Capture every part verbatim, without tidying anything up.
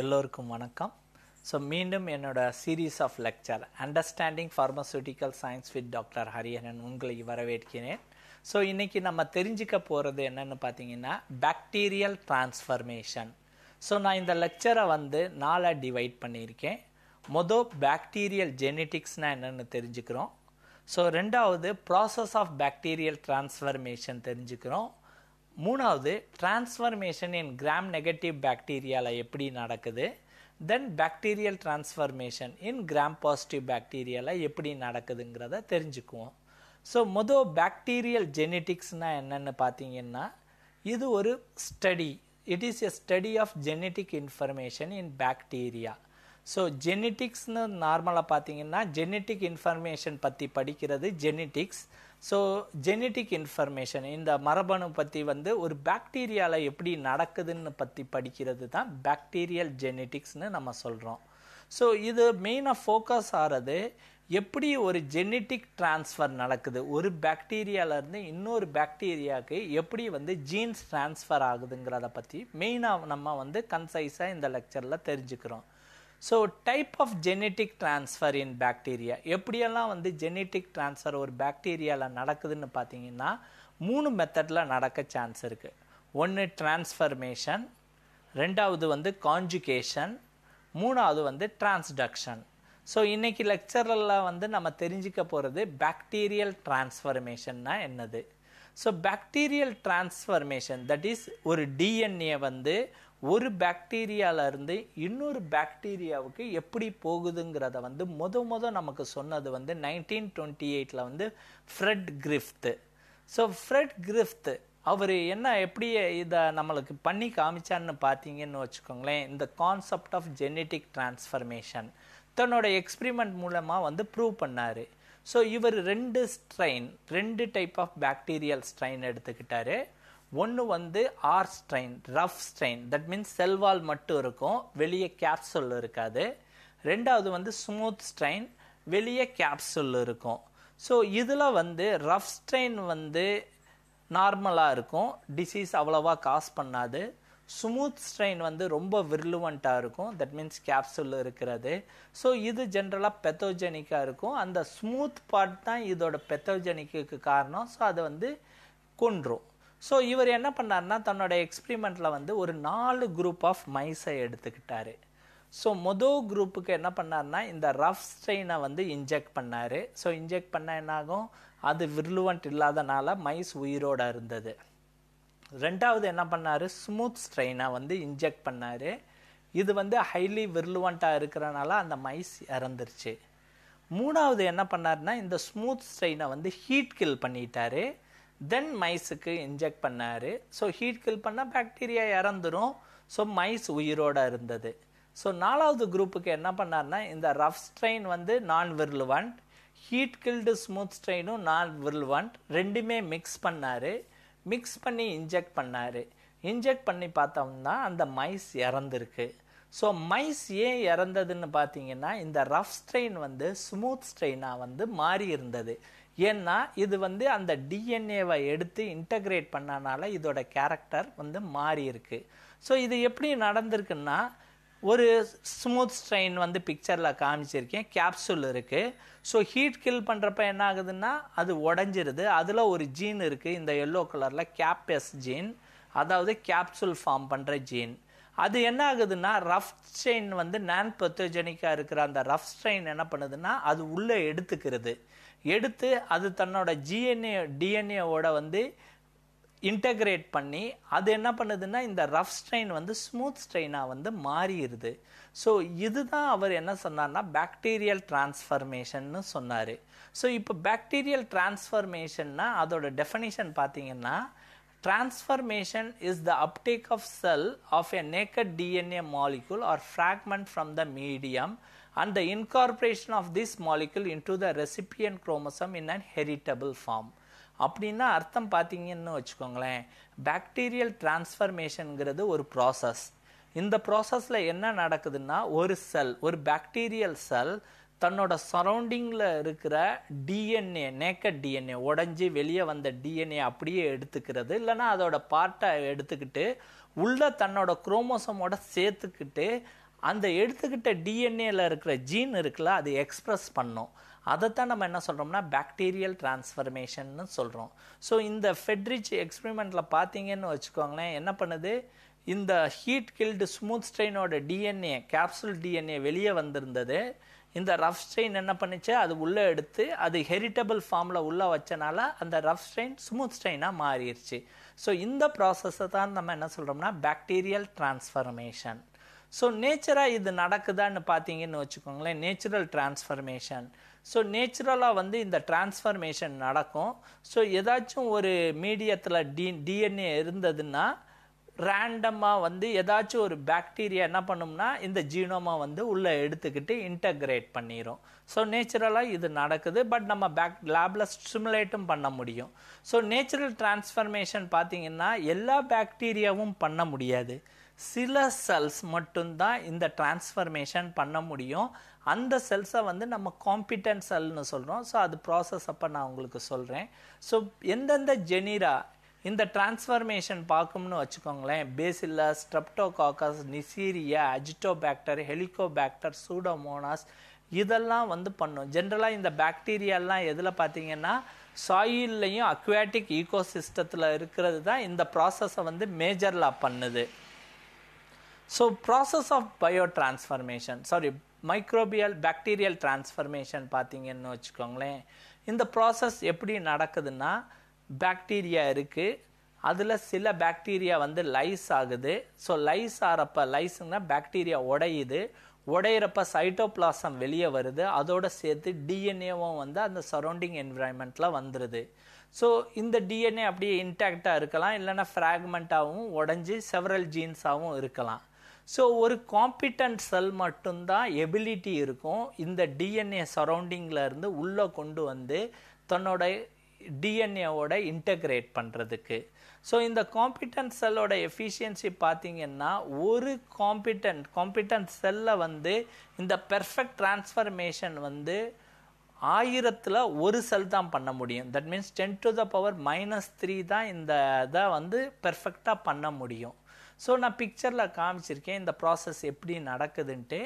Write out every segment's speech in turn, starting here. எல்லோருக்கும் வணக்கம். ஸோ மீண்டும் என்னோட series of lecture understanding pharmaceutical science with doctor Hariharan உங்களை வரவேற்கிறேன். ஸோ இன்றைக்கி நம்ம தெரிஞ்சுக்க போகிறது என்னென்னு பார்த்தீங்கன்னா பேக்டீரியல் டிரான்ஸ்ஃபர்மேஷன். ஸோ நான் இந்த லெக்சரை வந்து நாலாக டிவைட் பண்ணியிருக்கேன். மொதல் பேக்டீரியல் ஜெனெட்டிக்ஸ்னால் என்னென்னு தெரிஞ்சுக்கிறோம். ஸோ ரெண்டாவது ப்ராசஸ் ஆஃப் பேக்டீரியல் டிரான்ஸ்ஃபர்மேஷன் தெரிஞ்சுக்கிறோம். மூணாவது டிரான்ஸ்ஃபர்மேஷன் இன் கிராம் நெகட்டிவ் பேக்டீரியாவில் எப்படி நடக்குது, then bacterial transformation in gram positive பேக்டீரியாவில் எப்படி நடக்குதுங்கிறத தெரிஞ்சுக்குவோம். ஸோ மொதல் பேக்டீரியல் ஜெனெட்டிக்ஸ்னால் என்னென்னு பார்த்தீங்கன்னா இது ஒரு study. It is a study of genetic information in bacteria. So ஜெனெட்டிக்ஸ்னு நார்மலாக பார்த்தீங்கன்னா ஜெனெட்டிக் இன்ஃபர்மேஷன் பற்றி படிக்கிறது ஜெனெட்டிக்ஸ். ஸோ ஜெனெட்டிக் இன்ஃபர்மேஷன் இந்த மரபணு பற்றி வந்து ஒரு பாக்டீரியாவில் எப்படி நடக்குதுன்னு பற்றி படிக்கிறது தான் பாக்டீரியல் ஜெனெட்டிக்ஸ்னு நம்ம சொல்கிறோம். ஸோ இது மெயினாக ஃபோக்கஸ் ஆகிறது எப்படி ஒரு ஜெனெட்டிக் டிரான்ஸ்ஃபர் நடக்குது, ஒரு பாக்டீரியாவிலேருந்து இன்னொரு பாக்டீரியாவுக்கு எப்படி வந்து ஜீன்ஸ் டிரான்ஸ்ஃபர் ஆகுதுங்கிறத பற்றி மெயினாக நம்ம வந்து கன்சைஸாக இந்த லெக்சரில் தெரிஞ்சுக்கிறோம். So type of genetic transfer in bacteria, எப்படியெல்லாம் வந்து ஜெனெட்டிக் டிரான்ஸ்ஃபர் ஒரு பேக்டீரியாவில் நடக்குதுன்னு பார்த்தீங்கன்னா மூணு மெத்தடில் நடக்க சான்ஸ் இருக்குது. ஒன்று டிரான்ஸ்ஃபர்மேஷன், ரெண்டாவது வந்து கான்ஜுகேஷன், மூணாவது வந்து டிரான்ஸ்டக்ஷன். ஸோ இன்றைக்கி லெக்சரில் வந்து நம்ம தெரிஞ்சுக்க போகிறது பேக்டீரியல் டிரான்ஸ்ஃபர்மேஷன்னா என்னது. So bacterial transformation that is ஒரு டிஎன்ஏ வந்து ஒரு பாக்டீரியாவிலேருந்து இன்னொரு பாக்டீரியாவுக்கு எப்படி போகுதுங்கிறத வந்து முத முத நமக்கு சொன்னது வந்து நைன்டீன் டுவெண்ட்டி எயிட்டில் வந்து Fred Griffith. So Fred Griffith அவர் என்ன எப்படி இதை நம்மளுக்கு பண்ணி காமிச்சான்னு பார்த்தீங்கன்னு வச்சுக்கோங்களேன், இந்த கான்செப்ட் ஆஃப் ஜெனெட்டிக் டிரான்ஸ்ஃபர்மேஷன் தன்னோட எக்ஸ்பிரிமெண்ட் மூலமாக வந்து ப்ரூவ் பண்ணார். ஸோ இவர் ரெண்டு ஸ்ட்ரெயின் ரெண்டு டைப் ஆஃப் பாக்டீரியல் ஸ்ட்ரெயின் எடுத்துக்கிட்டாரு. ஒன்று வந்து R strain, rough strain, that means cell wall மட்டும் இருக்கும், வெளியே கேப்சூல் இருக்காது. ரெண்டாவது வந்து ஸ்மூத் ஸ்ட்ரெயின், வெளியே கேப்சூல் இருக்கும். ஸோ இதில் வந்து ரஃப் ஸ்ட்ரெயின் வந்து நார்மலாக இருக்கும், டிசீஸ் அவ்வளோவா காஸ் பண்ணாது. ஸ்மூத் ஸ்ட்ரெயின் வந்து ரொம்ப விர்லுவண்ட்டாக இருக்கும், தட் மீன்ஸ் கேப்சூல் இருக்கிறது. ஸோ இது ஜென்ரலாக பெத்தோஜெனிக்காக இருக்கும். அந்த ஸ்மூத் பார்ட் தான் இதோட பெத்தோஜெனிக்கு காரணம். ஸோ அதை வந்து கொன்றும். ஸோ இவர் என்ன பண்ணார்னா தன்னோட எக்ஸ்பிரிமெண்ட்டில் வந்து ஒரு நாலு குரூப் ஆஃப் மைஸை எடுத்துக்கிட்டார். ஸோ மொதல் குரூப்புக்கு என்ன பண்ணார்னா இந்த ரஃப் ஸ்ட்ரெயினை வந்து இன்ஜெக்ட் பண்ணார். ஸோ இன்ஜெக்ட் பண்ணால் என்னாகும், அது விர்லுவன்ட் இல்லாதனால மைஸ் உயிரோடு இருந்தது. ரெண்டாவது என்ன பண்ணார், ஸ்மூத் ஸ்ட்ரெயினை வந்து இன்ஜெக்ட் பண்ணார். இது வந்து ஹைலி விர்லுவண்ட்டாக இருக்கிறனால அந்த மைஸ் இறந்துருச்சு. மூணாவது என்ன பண்ணார்னா இந்த ஸ்மூத் ஸ்ட்ரெயினை வந்து ஹீட் கில் பண்ணிட்டார், தென் மைஸுக்கு இன்ஜெக்ட் பண்ணார். ஸோ ஹீட் கில் பண்ணால் பாக்டீரியா இறந்துடும். ஸோ மைஸ் உயிரோடு இருந்தது. ஸோ நாலாவது குரூப்புக்கு என்ன பண்ணார்னா இந்த ரஃப் ஸ்ட்ரெயின் வந்து non virulent, heat killed smooth ஸ்ட்ரெயினும் நான் விர்லுவன்ட், ரெண்டுமே மிக்ஸ் பண்ணார். மிக்ஸ் பண்ணி இன்ஜெக்ட் பண்ணார். இன்ஜெக்ட் பண்ணி பார்த்தோம்னா அந்த மைஸ் இறந்துருக்கு. ஸோ மைஸ் ஏன் இறந்ததுன்னு பார்த்தீங்கன்னா இந்த ரஃப் ஸ்ட்ரெயின் வந்து ஸ்மூத் ஸ்ட்ரெயினாக வந்து மாறி இருந்தது. ஏன்னா இது வந்து அந்த டிஎன்ஏவை எடுத்து இன்டகிரேட் பண்ணனால இதோட கேரக்டர் வந்து மாறி இருக்கு. ஸோ இது எப்படி நடந்திருக்குன்னா ஒரு ஸ்மூத் ஸ்ட்ரெயின் வந்து பிக்சரில் காமிச்சிருக்கேன், கேப்சூல் இருக்குது. ஸோ ஹீட் கில் பண்ணுறப்ப என்ன ஆகுதுன்னா அது உடஞ்சிருது. அதில் ஒரு ஜீன் இருக்குது, இந்த எல்லோ கலரில் கேப்எஸ் ஜீன், அதாவது கேப்சூல் ஃபார்ம் பண்ணுற ஜீன். அது என்ன ஆகுதுன்னா ரஃப் ஸ்ட்ரெயின் வந்து நான் பெத்தோஜெனிக்காக இருக்கிற அந்த ரஃப் ஸ்ட்ரெயின் என்ன பண்ணுதுன்னா அது உள்ளே எடுத்துக்கிறது. எடுத்து அது தன்னோட ஜிஎன்ஏ டிஎன்ஏவோட வந்து இன்டகிரேட் பண்ணி அது என்ன பண்ணுதுன்னா இந்த ரஃப் ஸ்ட்ரெயின் வந்து ஸ்மூத் ஸ்ட்ரெயினாக வந்து மாறிடுது. ஸோ இதுதான் அவர் என்ன சொன்னார்னா பாக்டீரியல் டிரான்ஸ்ஃபர்மேஷன்னு சொன்னார். ஸோ இப்போ பாக்டீரியல் டிரான்ஸ்ஃபர்மேஷன்னா அதோட டெஃபினிஷன் பார்த்தீங்கன்னா transformation is the uptake of cell of a naked DNA molecule or fragment from the medium and the incorporation of this molecule into the recipient chromosome in an heritable form. அப்படின்னா அர்த்தம் பார்த்தீங்கன்னு வச்சுக்கோங்களேன், bacterial டிரான்ஸ்ஃபர்மேஷனுங்கிறது ஒரு process. இந்த ப்ராசஸில் என்ன நடக்குதுன்னா ஒரு செல், ஒரு பாக்டீரியல் செல் தன்னோட சரௌண்டிங்கில் இருக்கிற டிஎன்ஏ, நேக்கட் டிஎன்ஏ, உடஞ்சி வெளியே வந்த டிஎன்ஏ அப்படியே எடுத்துக்கிறது, இல்லைனா அதோட பார்ட்டை எடுத்துக்கிட்டு உள்ளே தன்னோட குரோமோசோமோட சேர்த்துக்கிட்டு அந்த எடுத்துக்கிட்ட டிஎன்ஏல இருக்கிற ஜீன் இருக்குல்ல அது எக்ஸ்பிரஸ் பண்ணோம். அதைத்தான் நம்ம என்ன சொல்கிறோம்னா பேக்டீரியல் டிரான்ஸ்ஃபர்மேஷன்னு சொல்கிறோம். ஸோ இந்த ஃபெட்ரிச் எக்ஸ்பெரிமெண்ட்டில் பார்த்தீங்கன்னு வச்சுக்கோங்களேன், என்ன பண்ணுது, இந்த ஹீட் கில்டு ஸ்மூத் ஸ்ட்ரெயினோட டிஎன்ஏ கேப்சூல் டிஎன்ஏ வெளியே வந்திருந்தது. இந்த ரஃப் ஸ்ட்ரெயின் என்ன பண்ணிச்சு, அது உள்ளே எடுத்து அது ஹெரிட்டபிள் ஃபார்மில் உள்ளே வச்சனால அந்த ரஃப் ஸ்ட்ரெயின் ஸ்மூத் ஸ்ட்ரெயினாக மாறிடுச்சு. ஸோ இந்த ப்ராசஸை தான் நம்ம என்ன சொல்கிறோம்னா பேக்டீரியல் டிரான்ஸ்ஃபர்மேஷன். ஸோ நேச்சராக இது நடக்குதான்னு பார்த்தீங்கன்னு வச்சுக்கோங்களேன், நேச்சுரல் டிரான்ஸ்ஃபர்மேஷன். ஸோ நேச்சுரலாக வந்து இந்த டிரான்ஸ்ஃபர்மேஷன் நடக்கும். ஸோ ஏதாச்சும் ஒரு மீடியத்தில் டி டிஎன்ஏ இருந்ததுன்னா ரேண்டமாக வந்து ஏதாச்சும் ஒரு பாக்டீரியா என்ன பண்ணும்னா இந்த ஜீனோமாக வந்து உள்ளே எடுத்துக்கிட்டு இன்டகிரேட் பண்ணிடும். ஸோ நேச்சுரலாக இது நடக்குது. பட் நம்ம பேக் லேபில் ஸ்டிமுலேட்டும் பண்ண முடியும். ஸோ நேச்சுரல் டிரான்ஸ்ஃபர்மேஷன் பார்த்திங்கன்னா எல்லா பாக்டீரியாவும் பண்ண முடியாது, சில செல்ஸ் மட்டும்தான் இந்த டிரான்ஸ்ஃபர்மேஷன் பண்ண முடியும். அந்த செல்ஸை வந்து நம்ம காம்பிட்டன்ட் செல்னு சொல்கிறோம். ஸோ அது ப்ராசஸ் அப்போ நான் உங்களுக்கு சொல்கிறேன். ஸோ எந்தெந்த ஜெனிரா இந்த டிரான்ஸ்ஃபர்மேஷன் பார்க்கும்னு வச்சுக்கோங்களேன், Bacillus, Streptococcus, Neisseria, Azotobacter, Helicobacter, Pseudomonas இதெல்லாம் வந்து பண்ணும். ஜென்ரலாக இந்த பாக்டீரியாலாம் எதில் பார்த்தீங்கன்னா சாயில்லையும் அக்வாட்டிக் ஈகோசிஸ்டத்தில் இருக்கிறது தான் இந்த ப்ராசஸை வந்து மேஜர்லாக பண்ணுது. So process of bio transformation sorry microbial bacterial transformation பார்த்தீங்கன்னு வச்சுக்கோங்களேன், இந்த ப்ராசஸ் எப்படி நடக்குதுன்னா பாக்டீரியா இருக்குது, அதில் சில பாக்டீரியா வந்து லைஸ் ஆகுது. ஸோ லைஸ் ஆகிறப்ப லைஸுங்கன்னா பாக்டீரியா உடையுது, உடையிறப்ப சைட்டோபிளாசம் வெளியே வருது, அதோடு சேர்த்து டிஎன்ஏவும் வந்து அந்த சரௌண்டிங் என்விரான்மெண்ட்டில் வந்துடுது. ஸோ இந்த டிஎன்ஏ அப்படியே இன்டாக்டாக இருக்கலாம், இல்லைன்னா ஃப்ராக்மெண்ட்டாகவும் உடஞ்சி செவரல் ஜீன்ஸாகவும் இருக்கலாம். ஸோ ஒரு காம்பிட்டன்ட் செல் மட்டும்தான் எபிலிட்டி இருக்கும் இந்த டிஎன்ஏ சரௌண்டிங்கிலேருந்து உள்ளே கொண்டு வந்து தன்னோட டிஎன்ஏவோட இன்டகிரேட் பண்ணுறதுக்கு. ஸோ இந்த காம்பிட்டன்ட் செல்லோட எஃபிஷியன்சி பார்த்திங்கன்னா ஒரு காம்பிட்டன்ட் காம்பிட்டன்ட் செல்லை வந்து இந்த பெர்ஃபெக்ட் டிரான்ஸ்ஃபர்மேஷன் வந்து ஆயிரத்தில் ஒரு செல் தான் பண்ண முடியும். That means ten to the power minus three தான் இந்த இதை வந்து பெர்ஃபெக்டாக பண்ண முடியும். ஸோ நான் பிக்சரில் காமிச்சிருக்கேன் இந்த ப்ராசஸ் எப்படி நடக்குதுன்ட்டு.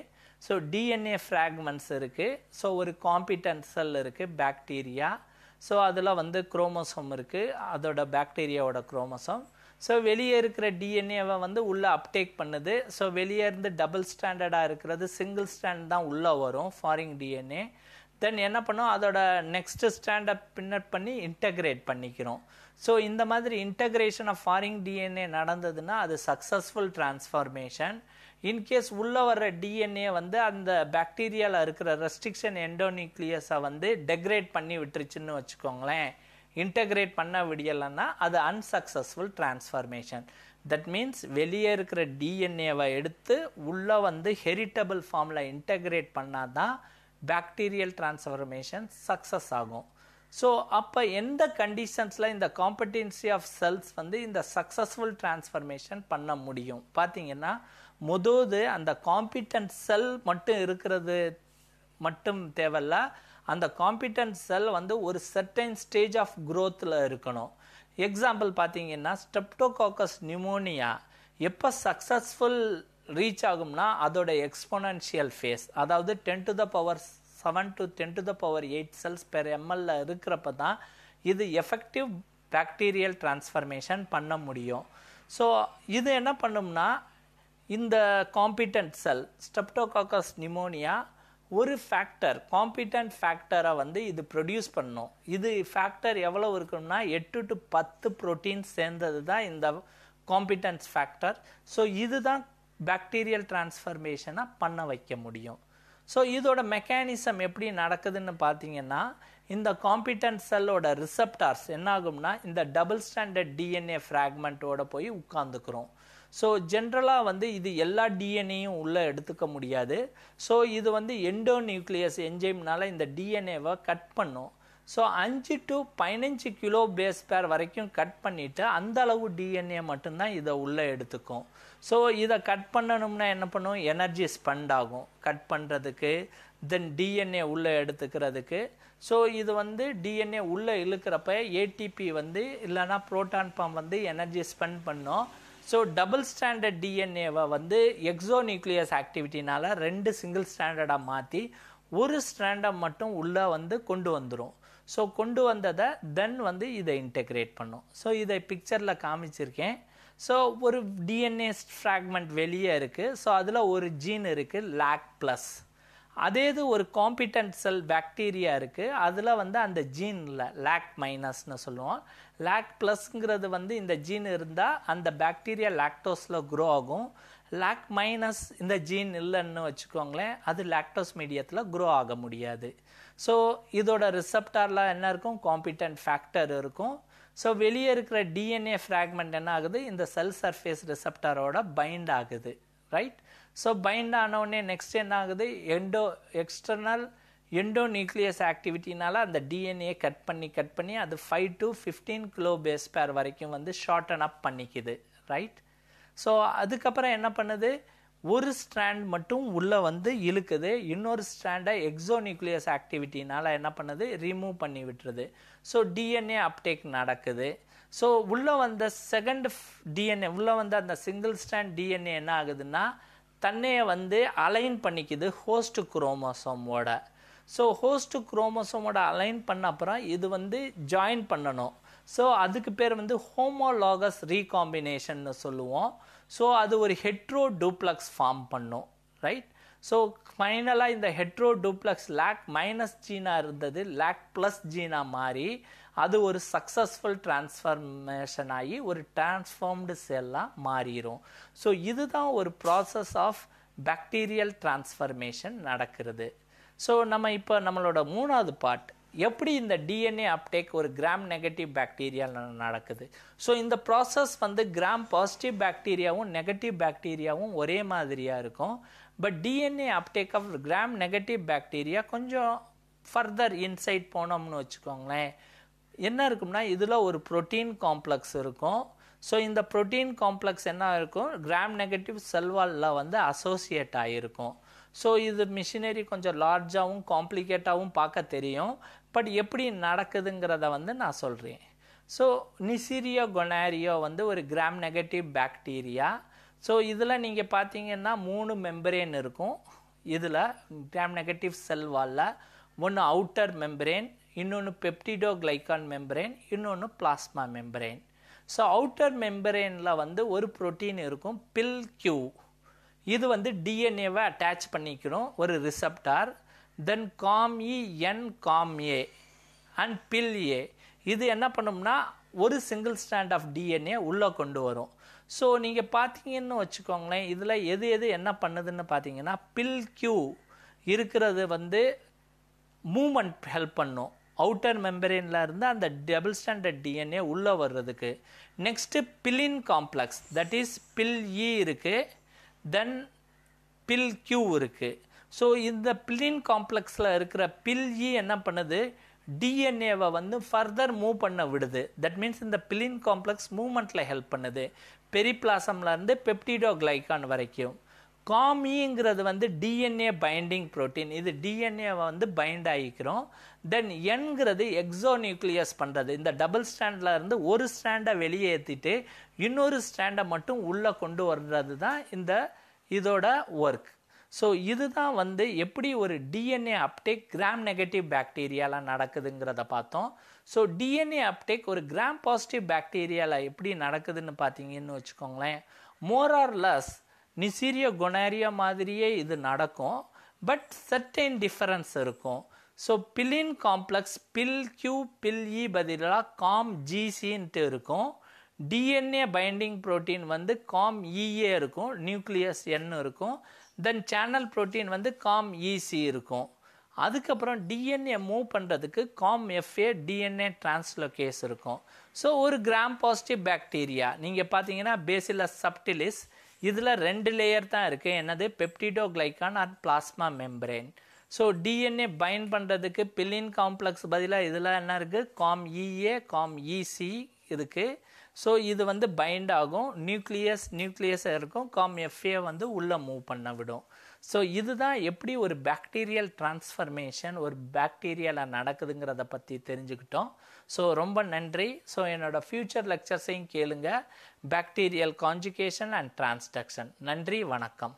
ஸோ டிஎன்ஏ ஃப்ராக்மெண்ட்ஸ் இருக்குது, ஸோ ஒரு காம்பிட்டன்ட் செல் இருக்குது பாக்டீரியா, ஸோ அதில் வந்து குரோமோசோம் இருக்குது, அதோட பாக்டீரியாவோட குரோமோசோம். ஸோ வெளியே இருக்கிற டிஎன்ஏவை வந்து உள்ளே அப்டேக் பண்ணுது. ஸோ வெளியே இருந்து டபுள் ஸ்டாண்டர்டாக இருக்கிறது சிங்கிள் ஸ்டாண்ட் தான் உள்ளே வரும் ஃபாரின் டிஎன்ஏ. தென் என்ன பண்ணோம், அதோட நெக்ஸ்ட் ஸ்டாண்டை பின்னட் பண்ணி இன்டகிரேட் பண்ணிக்கிறோம். ஸோ இந்த மாதிரி இன்டகிரேஷன் ஆஃப் ஃபாரின் டிஎன்ஏ நடந்ததுன்னா அது சக்ஸஸ்ஃபுல் டிரான்ஸ்ஃபர்மேஷன். இன்கேஸ் உள்ளே வர்ற டிஎன்ஏ வந்து அந்த பாக்டீரியாவில் இருக்கிற ரெஸ்ட்ரிக்ஷன் எண்டோநியூக்ளியஸை வந்து டெக்ரேட் பண்ணி விட்டுருச்சுன்னு வச்சுக்கோங்களேன், இன்டகிரேட் பண்ண விடியலைன்னா அது அன்சக்ஸஸ்ஃபுல் டிரான்ஸ்ஃபர்மேஷன். தட் மீன்ஸ் வெளியே இருக்கிற டிஎன்ஏவை எடுத்து உள்ளே வந்து ஹெரிட்டபிள் ஃபார்மில் இன்டகிரேட் பண்ணால் தான் பாக்டீரியல் டிரான்ஸ்ஃபர்மேஷன் சக்ஸஸ் ஆகும். ஸோ அப்போ எந்த கண்டிஷன்ஸில் இந்த காம்பட்டன்சி ஆஃப் செல்ஸ் வந்து இந்த சக்ஸஸ்ஃபுல் டிரான்ஸ்ஃபர்மேஷன் பண்ண முடியும் பார்த்தீங்கன்னா, முதோது அந்த காம்பிட்டன்ட் செல் மட்டும் இருக்கிறது மட்டும் தேவையில்ல, அந்த காம்பிட்டன்ட் செல் வந்து ஒரு சர்டைன் ஸ்டேஜ் ஆஃப் க்ரோத்தில் இருக்கணும். எக்ஸாம்பிள் பார்த்தீங்கன்னா ஸ்ட்ரெப்டோகாக்கஸ் நியூமோனியா எப்போ சக்ஸஸ்ஃபுல் ரீச் ஆகும்னா அதோட எக்ஸ்போனன்ஷியல் ஃபேஸ், அதாவது ten to the power seven to ten to the power eight cells per எம்எல்ல இருக்கிறப்ப தான் இது எஃபெக்டிவ் பாக்டீரியல் டிரான்ஸ்ஃபர்மேஷன் பண்ண முடியும். ஸோ இது என்ன பண்ணும்னா இந்த காம்பிட்டன்ட் செல் ஸ்ட்ரெப்டோகாக்கஸ் நியூமோனியா ஒரு ஃபேக்டர் காம்பிட்டன்ட் ஃபேக்டரை வந்து இது ப்ரொடியூஸ் பண்ணும். இது ஃபேக்டர் எவ்வளோ இருக்கணும்னா எட்டு டு பத்து ப்ரோட்டீன் சேர்ந்தது தான் இந்த காம்பிட்டன்ஸ் ஃபேக்டர். ஸோ இதுதான் பாக்டீரியல் டிரான்ஸ்ஃபர்மேஷனை பண்ண வைக்க முடியும். ஸோ இதோட மெக்கானிசம் எப்படி நடக்குதுன்னு பார்த்தீங்கன்னா, இந்த காம்பிட்டன்ட் செல்லோட ரிசப்டார்ஸ் என்ன ஆகும்னா இந்த டபுள் ஸ்டாண்டர்ட் டிஎன்ஏ ஃப்ராக்மெண்ட்டோட போய் உட்காந்துக்கிறோம். ஸோ ஜென்ரலாக வந்து இது எல்லா டிஎன்ஏயும் உள்ளே எடுத்துக்க முடியாது. ஸோ இது வந்து எண்டோ நியூக்ளியஸ் என்ஜைம்னால இந்த டிஎன்ஏவை கட் பண்ணும். ஸோ அஞ்சு டு பதினஞ்சு கிலோ பேஸ் பேர் வரைக்கும் கட் பண்ணிவிட்டு அந்த அளவு டிஎன்ஏ மட்டும்தான் இதை உள்ளே எடுத்துக்கும். ஸோ இதை கட் பண்ணணும்னா என்ன பண்ணும், எனர்ஜி ஸ்பெண்ட் ஆகும் கட் பண்ணுறதுக்கு, தென் டிஎன்ஏ உள்ளே எடுத்துக்கிறதுக்கு. ஸோ இது வந்து டிஎன்ஏ உள்ளே இழுக்கிறப்ப ஏடிபி வந்து இல்லைனா புரோட்டான் பம்ப் வந்து எனர்ஜி ஸ்பெண்ட் பண்ணும். So double stranded D N A va vandu exonucleus activity nala rendu single stranded ah maati oru strand ah mattum ulla vandu kondu vandurum. So kondu vandada then vandu idai integrate pannum. So idai picture la kaamichirken. So oru D N A fragment veliya irukku. So adula oru gene irukku lac plus. அதே இது ஒரு competent செல் bacteria இருக்குது, அதில் வந்து அந்த gene இல்லை லேக் மைனஸ்னு சொல்லுவோம். லேக் ப்ளஸ்ங்கிறது வந்து இந்த ஜீன் இருந்தால் அந்த பாக்டீரியா லாக்டோஸில் க்ரோ ஆகும். லேக் மைனஸ் இந்த ஜீன் இல்லைன்னு வச்சுக்கோங்களேன், அது லாக்டோஸ் மீடியத்தில் க்ரோ ஆக முடியாது. ஸோ இதோட ரிசப்டாரில் என்ன இருக்கும், காம்பிட்டன்ட் ஃபேக்டர் இருக்கும். ஸோ வெளியே இருக்கிற டிஎன்ஏ ஃப்ராக்மெண்ட் என்ன ஆகுது, இந்த செல் சர்ஃபேஸ் ரிசப்டாரோட பைண்ட் ஆகுது, ரைட்? ஸோ பைண்ட் ஆனவுடனே நெக்ஸ்ட் என்ன ஆகுது, எண்டோ எக்ஸ்டர்னல் எண்டோ நியூக்ளியஸ் ஆக்டிவிட்டினால அந்த டிஎன்ஏ கட் பண்ணி கட் பண்ணி அது five to fifteen kilo base pair வரைக்கும் வந்து ஷார்டன் அப் பண்ணிக்குது, ரைட்? ஸோ அதுக்கப்புறம் என்ன பண்ணுது, ஒரு ஸ்ட்ராண்ட் மட்டும் உள்ளே வந்து இழுக்குது, இன்னொரு ஸ்ட்ராண்டை எக்ஸோ நியூக்ளியஸ் ஆக்டிவிட்டினால என்ன பண்ணுது, ரிமூவ் பண்ணி விட்டுருது. ஸோ டிஎன்ஏ அப்டேக் நடக்குது. ஸோ உள்ளே வந்த செகண்ட் டிஎன்ஏ உள்ளே வந்து அந்த சிங்கிள் ஸ்ட்ராண்ட் டிஎன்ஏ என்ன ஆகுதுன்னா தன்னையை வந்து அலைன் பண்ணிக்குது ஹோஸ்ட்டு குரோமோசோமோட. ஸோ ஹோஸ்ட்டு குரோமோசோமோட அலைன் பண்ண அப்புறம் இது வந்து ஜாயின் பண்ணணும். ஸோ அதுக்கு பேர் வந்து ஹோமோலாகஸ் ரீகாம்பினேஷன்னு சொல்லுவோம். ஸோ அது ஒரு ஹெட்ரோ டூப்ளக்ஸ் ஃபார்ம் பண்ணும், ரைட்? ஸோ ஃபைனலாக இந்த ஹெட்ரோ டூப்ளக்ஸ் லேக் மைனஸ் ஜீனாக இருந்தது லேக் ப்ளஸ் ஜீனாக மாறி அது ஒரு சக்ஸஸ்ஃபுல் டிரான்ஸ்ஃபர்மேஷன் ஆகி ஒரு டிரான்ஸ்ஃபார்ம்டு செல்லாக மாறிடும். ஸோ இதுதான் ஒரு ப்ராசஸ் ஆஃப் பாக்டீரியல் டிரான்ஸ்ஃபர்மேஷன் நடக்கிறது. ஸோ நம்ம இப்போ நம்மளோட மூணாவது பார்ட், எப்படி இந்த டிஎன்ஏ அப்டேக் ஒரு கிராம் நெகட்டிவ் பாக்டீரியா நடக்குது. ஸோ இந்த ப்ராசஸ் வந்து கிராம் பாசிட்டிவ் பாக்டீரியாவும் நெகட்டிவ் பாக்டீரியாவும் ஒரே மாதிரியாக இருக்கும். But DNA uptake of gram negative bacteria கொஞ்சம் ஃபர்தர் இன்சைட் போனோம்னு வச்சுக்கோங்களேன். என்ன இருக்கும்னா இதில் ஒரு ப்ரோட்டீன் காம்ப்ளெக்ஸ் இருக்கும். ஸோ இந்த ப்ரோட்டீன் காம்ப்ளெக்ஸ் என்ன இருக்கும், கிராம் நெகட்டிவ் செல்வாலில் வந்து அசோசியேட் ஆகிருக்கும். ஸோ இது மிஷினரி கொஞ்சம் லார்ஜாகவும் காம்ப்ளிகேட்டாகவும் பார்க்க தெரியும். பட் எப்படி நடக்குதுங்கிறத வந்து நான் சொல்கிறேன். ஸோ நிசீரியா கொனாரியோ வந்து ஒரு கிராம் நெகட்டிவ் பாக்டீரியா. ஸோ இதில் நீங்கள் பார்த்தீங்கன்னா மூணு மெம்பரேன் இருக்கும். இதில் கிராம் நெகட்டிவ் செல் வாலில் ஒன்று அவுட்டர் மெம்பரேன், இன்னொன்று பெப்டிடோ கிளைகான் மெம்பரேன், இன்னொன்று பிளாஸ்மா மெம்பரேன். ஸோ அவுட்டர் மெம்பரேனில் வந்து ஒரு ப்ரோட்டீன் இருக்கும் பில் கியூ. இது வந்து டிஎன்ஏவை அட்டாச் பண்ணிக்கணும் ஒரு receptor. Then ComE and ComA and pil A இது என்ன பண்ணோம்னா ஒரு சிங்கிள் ஸ்டாண்ட் ஆஃப் டிஎன்ஏ உள்ளே கொண்டு வரும். ஸோ நீங்கள் பார்த்தீங்கன்னு வச்சுக்கோங்களேன், இதில் எது எது என்ன பண்ணுதுன்னு பார்த்தீங்கன்னா பில் கியூ இருக்கிறது வந்து மூமெண்ட் ஹெல்ப் பண்ணும் அவுட்டர் மெம்பரேனில் இருந்து அந்த டபுள் ஸ்டாண்டர்ட் டிஎன்ஏ உள்ளே வர்றதுக்கு. Next pilin complex that is pil E இருக்குது, தென் பில் கியூ இருக்குது. ஸோ இந்த பிலின் காம்ப்ளெக்ஸில் இருக்கிற பில் இ என்ன பண்ணுது, டிஎன்ஏவை வந்து ஃபர்தர் மூவ் பண்ண விடுது. தட் மீன்ஸ் இந்த பிலின் காம்ப்ளெக்ஸ் மூமெண்ட்டில் ஹெல்ப் பண்ணுது பெரிப்ளாசம்லேருந்து பெப்டிடோ கிளைகான் வரைக்கும். காமிங்கிறது வந்து டிஎன்ஏ பைண்டிங் ப்ரோட்டீன், இது டிஎன்ஏவை வந்து பைண்ட் ஆகிக்கிறோம். தென் என்கிறது எக்ஸோ நியூக்ளியஸ் பண்ணுறது, இந்த டபுள் ஸ்டாண்டில் இருந்து ஒரு ஸ்டாண்டை வெளியே ஏற்றிட்டு இன்னொரு ஸ்டாண்டை மட்டும் உள்ளே கொண்டு வர்றது தான் இந்த இதோட ஒர்க். ஸோ இதுதான் வந்து எப்படி ஒரு டிஎன்ஏ அப்டேக் கிராம் நெகட்டிவ் பாக்டீரியாலாம் நடக்குதுங்கிறத பார்த்தோம். ஸோ டிஎன்ஏ அப்டேக் ஒரு கிராம் பாசிட்டிவ் பாக்டீரியாவில் எப்படி நடக்குதுன்னு பார்த்தீங்கன்னு வச்சுக்கோங்களேன், மோர் ஆர் லெஸ் நிசீரிய கொனாரியா மாதிரியே இது நடக்கும். பட் சர்டைன் டிஃபரன்ஸ் இருக்கும். So pilin complex pil Q pil E பதிலாக காம் ஜிசின்ட்டு இருக்கும். டிஎன்ஏ பைண்டிங் ப்ரோட்டீன் வந்து காம் இஏ இருக்கும், நியூக்ளியஸ் என் இருக்கும். தென் சேனல் ப்ரோட்டீன் வந்து காம் இசி இருக்கும். அதுக்கப்புறம் டிஎன்ஏ மூவ் பண்ணுறதுக்கு காம் எஃப்ஏ டிஎன்ஏ டிரான்ஸ்லோகேஸ் இருக்கும். ஸோ ஒரு கிராம் பாசிட்டிவ் பாக்டீரியா நீங்கள் பார்த்தீங்கன்னா பேசிலஸ் சப்டிலிஸ் இதில் ரெண்டு லேயர் தான் இருக்குது, என்னது peptidoglycan and plasma membrane. So DNA bind பண்ணுறதுக்கு பிலின் காம்ப்ளெக்ஸ் பதிலாக இதில் என்ன இருக்குது, காம் இஏ காம் இசி இருக்குது. So இது வந்து bind ஆகும் nucleus nucleus இருக்கும் COMFA வந்து உள்ள மூவ் பண்ண விடும். So இதுதான் எப்படி ஒரு bacterial transformation ஒரு bacteriaல நடக்குதுங்கறத பத்தி தெரிஞ்சுக்கிட்டோம். So ரொம்ப நன்றி. So என்னோட future lectures ஐயும் கேளுங்க. Bacterial conjugation and transduction. நன்றி வணக்கம்.